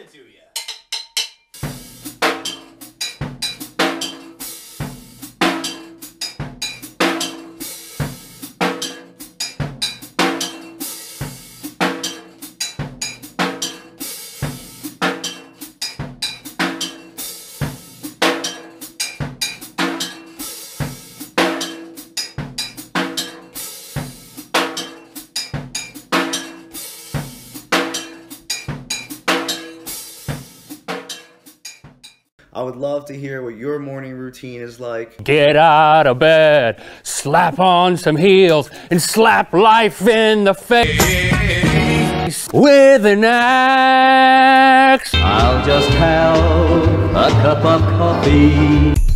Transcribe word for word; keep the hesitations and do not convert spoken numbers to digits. it to you. I would love to hear what your morning routine is like. Get out of bed, slap on some heels, and slap life in the face with an axe. I'll just have a cup of coffee.